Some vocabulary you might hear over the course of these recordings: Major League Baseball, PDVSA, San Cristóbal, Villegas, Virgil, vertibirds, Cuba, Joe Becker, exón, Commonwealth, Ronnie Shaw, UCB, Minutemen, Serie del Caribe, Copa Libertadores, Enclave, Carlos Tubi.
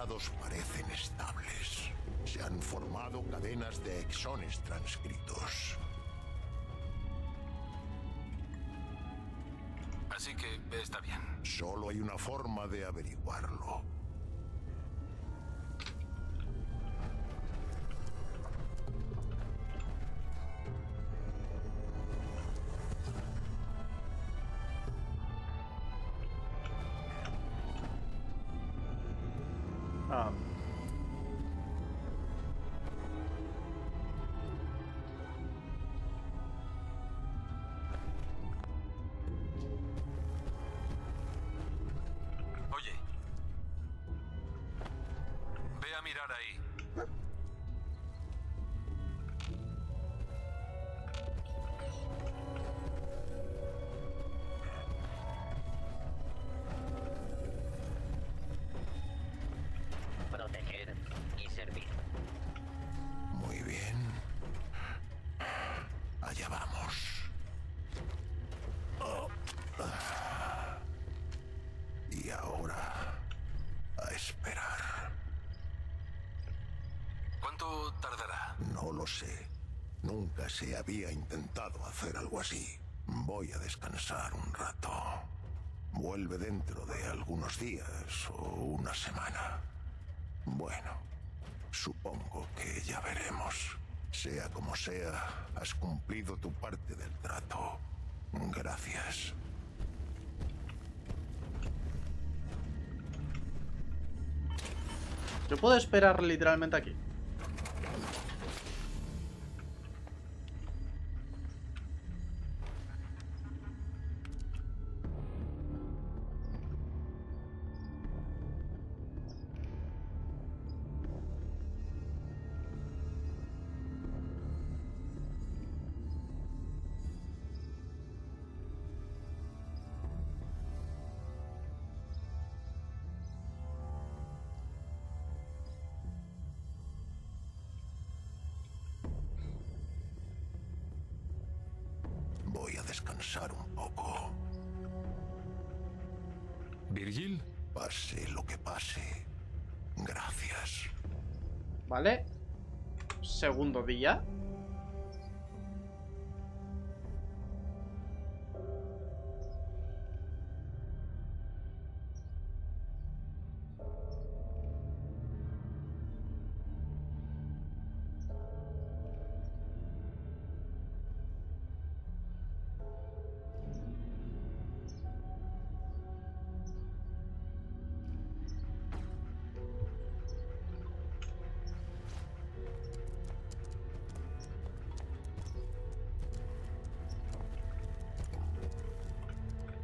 resultados parecen estables. Se han formado cadenas de exones transcritos. Así que está bien. Solo hay una forma de averiguarlo. Oye, ve a mirar ahí. Proteger y servir. Muy bien. Allá vamos. Y ahora, a esperar. ¿Cuánto tardará? No lo sé. Nunca se había intentado hacer algo así. Voy a descansar un rato. Vuelve dentro de algunos días o una semana. Bueno, supongo que ya veremos. Sea como sea, has cumplido tu parte del trato. Gracias. Yo puedo esperar literalmente aquí. Voy a descansar un poco. ¿Virgil? Pase lo que pase. Gracias. Vale. Segundo día.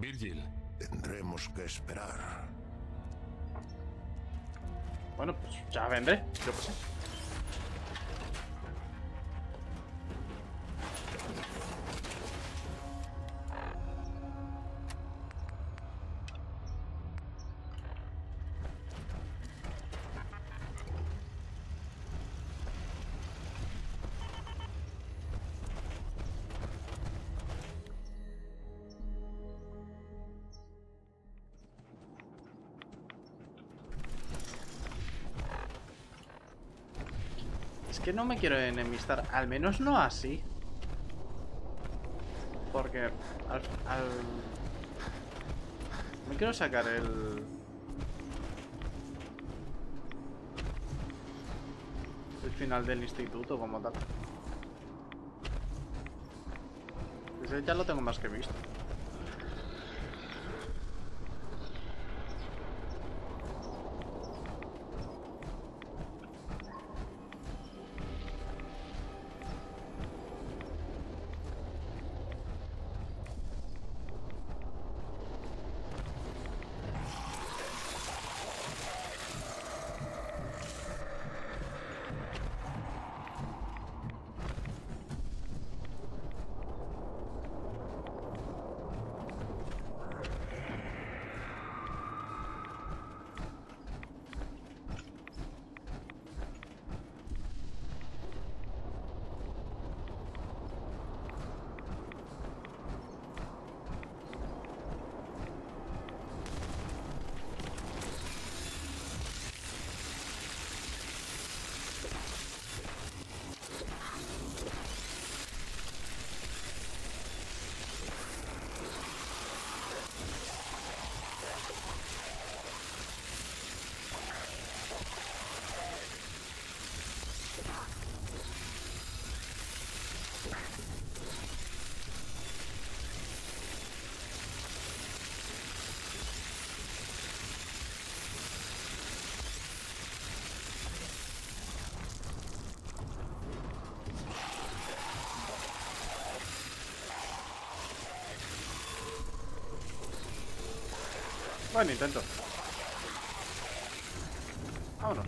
Virgil. Tendremos que esperar. Bueno, pues ya vendré. Yo qué sé. Que no me quiero enemistar, al menos no así. Porque me quiero sacar el final del instituto como tal. Ese ya lo tengo más que visto. Bueno, intento. Vámonos.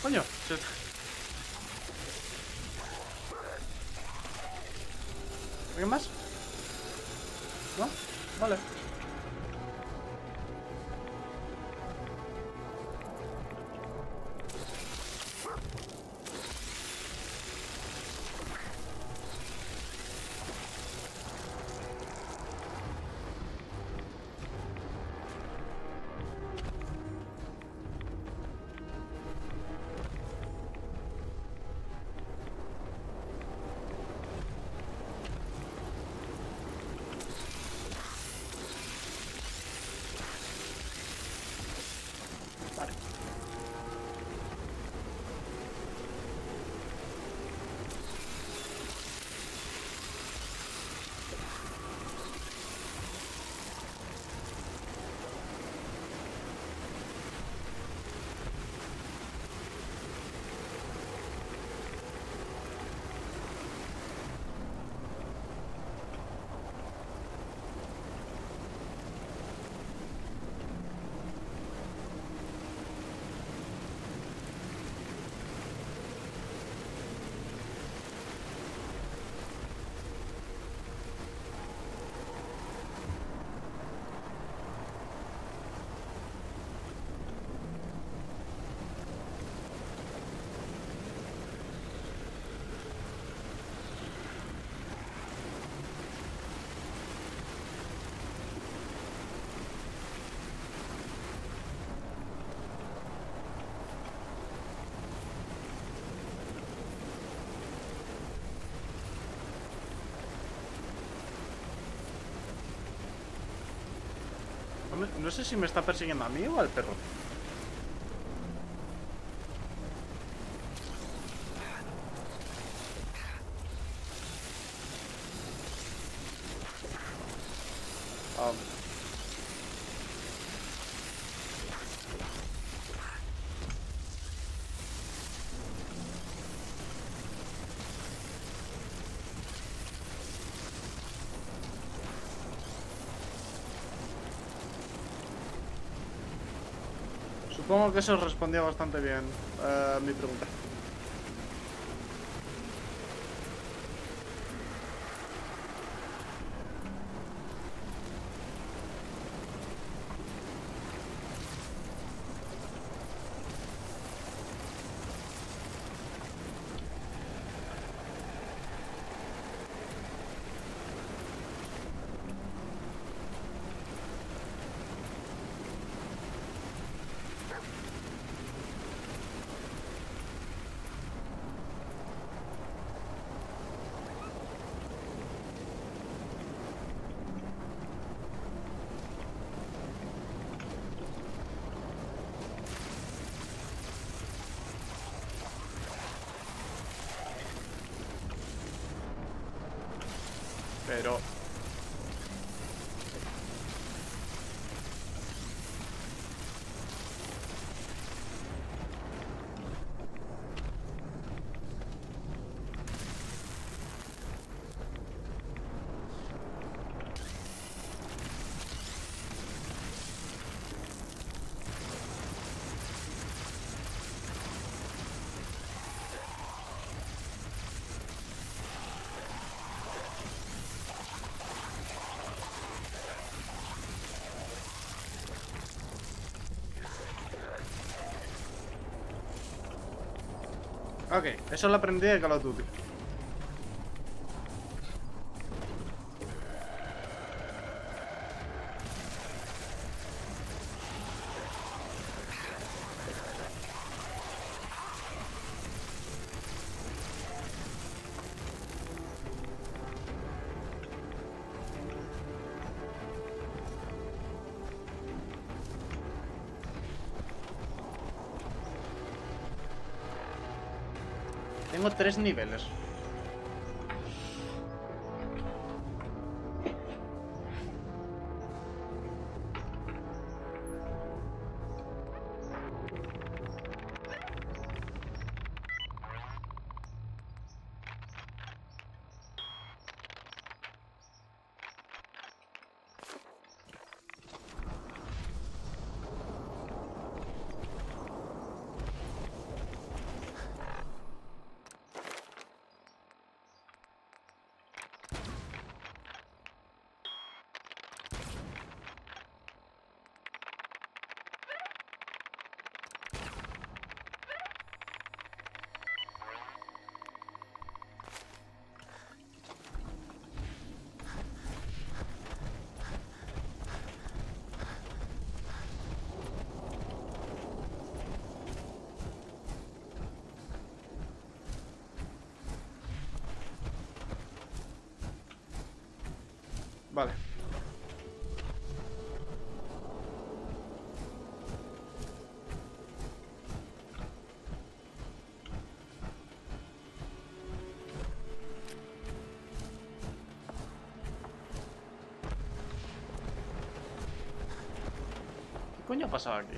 Coño, ¿alguien más? ¿No? Vale. No sé si me está persiguiendo a mí o al perro. Supongo que eso respondía bastante bien a mi pregunta. Pero... Ok, eso lo aprendí de Carlos Tubi. Tengo 3 niveles. Vale. ¿Qué coño ha pasado aquí?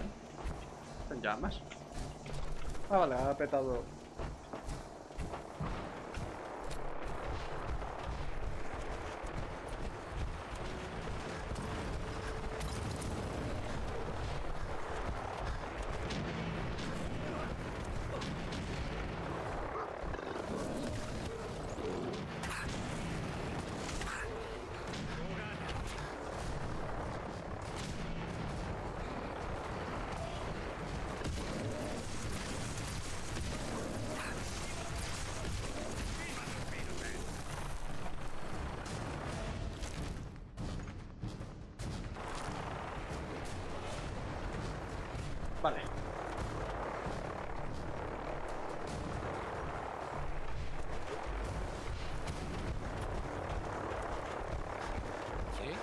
¿Están llamas? Ah, vale, ha petado. Vale. ¿Qué?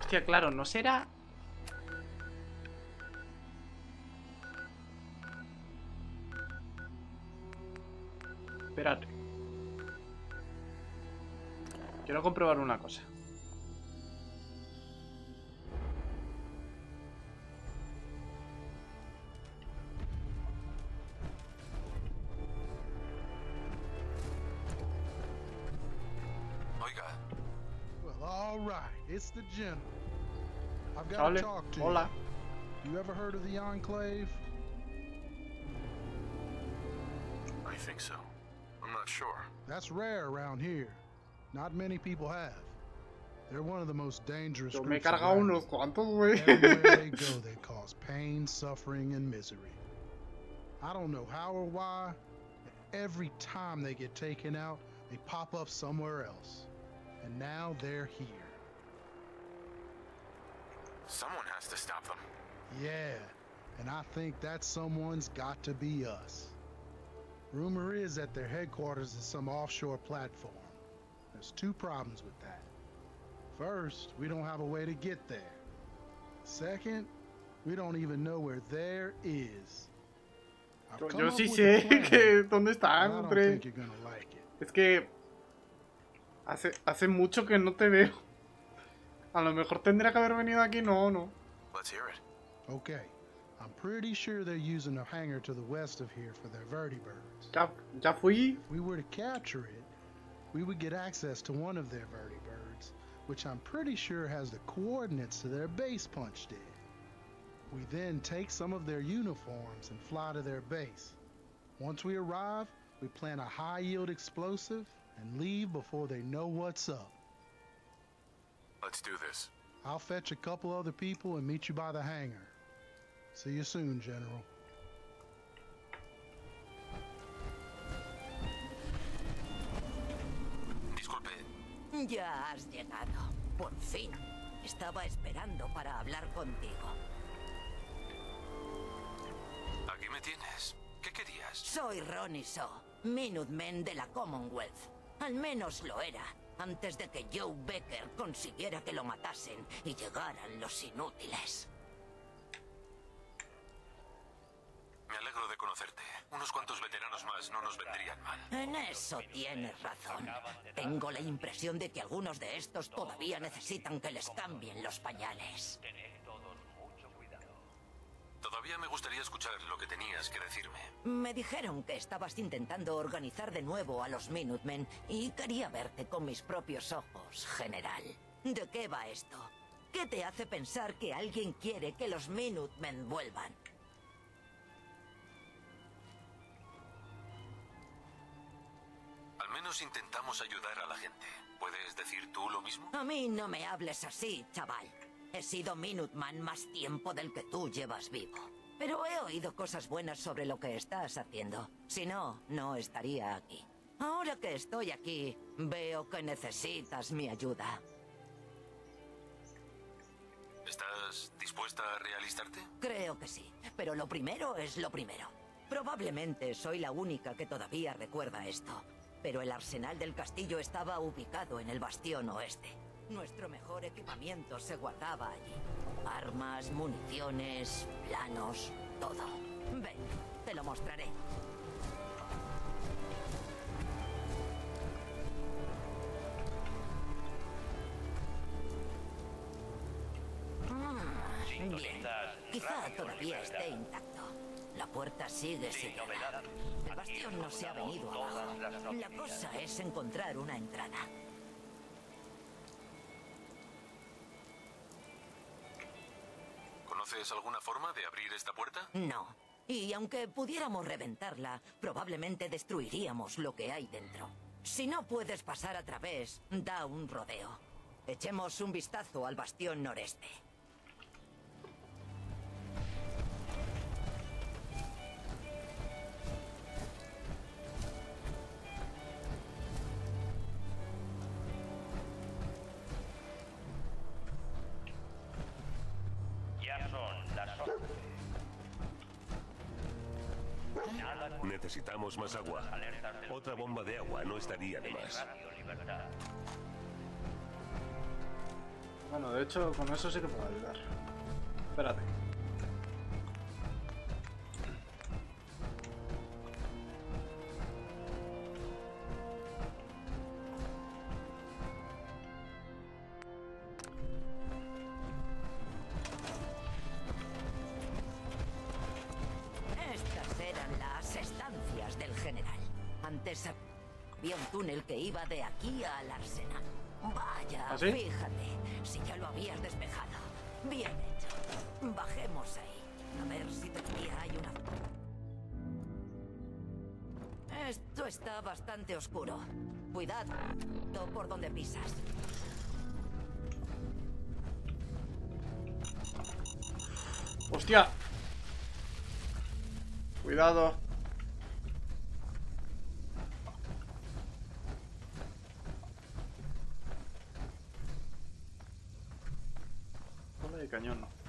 Hostia, claro, no será... Esperad. Quiero comprobar una cosa. Oiga. Well, all right. It's the general. I've got to talk to you. Hola. You ever heard of the Enclave? I think so. I'm not sure. That's rare around here. Not many people have. They're one of the most dangerous groups. Everywhere they go, they cause pain, suffering, and misery. I don't know how or why. Every time they get taken out, they pop up somewhere else. And now they're here. Someone has to stop them. Yeah, and I think that someone's got to be us. Rumor is that their headquarters is some offshore platform. There's 2 problems with that. First, we don't have a way to get there. Second, we don't even know where there is. Yo sí sé que dónde está, hombre. Es que hace mucho que no te veo. A lo mejor tendría que haber venido aquí, no. Let's hear it. Okay. I'm pretty sure they're using a hangar to the west of here for their vertibirds. Ya fui. If we were to capture it, we would get access to one of their vertibirds, which I'm pretty sure has the coordinates to their base punched in. We then take some of their uniforms and fly to their base. Once we arrive, We plant a high-yield explosive and leave before they know what's up. Let's do this. I'll fetch a couple other people and meet you by the hangar. See you soon, General. Disculpe. Ya has llegado. Por fin. Estaba esperando para hablar contigo. Aquí me tienes. ¿Qué querías? Soy Ronnie Shaw, Minutemen de la Commonwealth. Al menos lo era, antes de que Joe Becker consiguiera que lo matasen y llegaran los inútiles. Me alegro de conocerte. Unos cuantos veteranos más no nos vendrían mal. En eso tienes razón. Tengo la impresión de que algunos de estos todavía necesitan que les cambien los pañales. Todavía me gustaría escuchar lo que tenías que decirme. Me dijeron que estabas intentando organizar de nuevo a los Minutemen y quería verte con mis propios ojos, general. ¿De qué va esto? ¿Qué te hace pensar que alguien quiere que los Minutemen vuelvan? Al menos intentamos ayudar a la gente. ¿Puedes decir tú lo mismo? A mí no me hables así, chaval. He sido Minuteman más tiempo del que tú llevas vivo. Pero he oído cosas buenas sobre lo que estás haciendo. Si no, no estaría aquí. Ahora que estoy aquí, veo que necesitas mi ayuda. ¿Estás dispuesta a realistarte? Creo que sí, pero lo primero es lo primero. Probablemente soy la única que todavía recuerda esto, pero el arsenal del castillo estaba ubicado en el bastión oeste. Nuestro mejor equipamiento se guardaba allí. Armas, municiones, planos, todo. Ven, te lo mostraré. Bien, quizá todavía esté intacto. La puerta sigue sin cerrar. El bastión no se ha venido abajo. La cosa es encontrar una entrada. ¿Conoces alguna forma de abrir esta puerta? No. Y aunque pudiéramos reventarla, probablemente destruiríamos lo que hay dentro. Si no puedes pasar a través, da un rodeo. Echemos un vistazo al bastión noreste. Necesitamos más agua. Otra bomba de agua no estaría de más. Bueno, de hecho, con eso sí que puedo ayudar. Espérate. Vi un túnel que iba de aquí al arsenal. Vaya, ¿así? Fíjate, si ya lo habías despejado. Bien hecho. Bajemos ahí. A ver si todavía hay una... Esto está bastante oscuro. Cuidado por donde pisas. ¡Hostia! Cuidado. Cañón.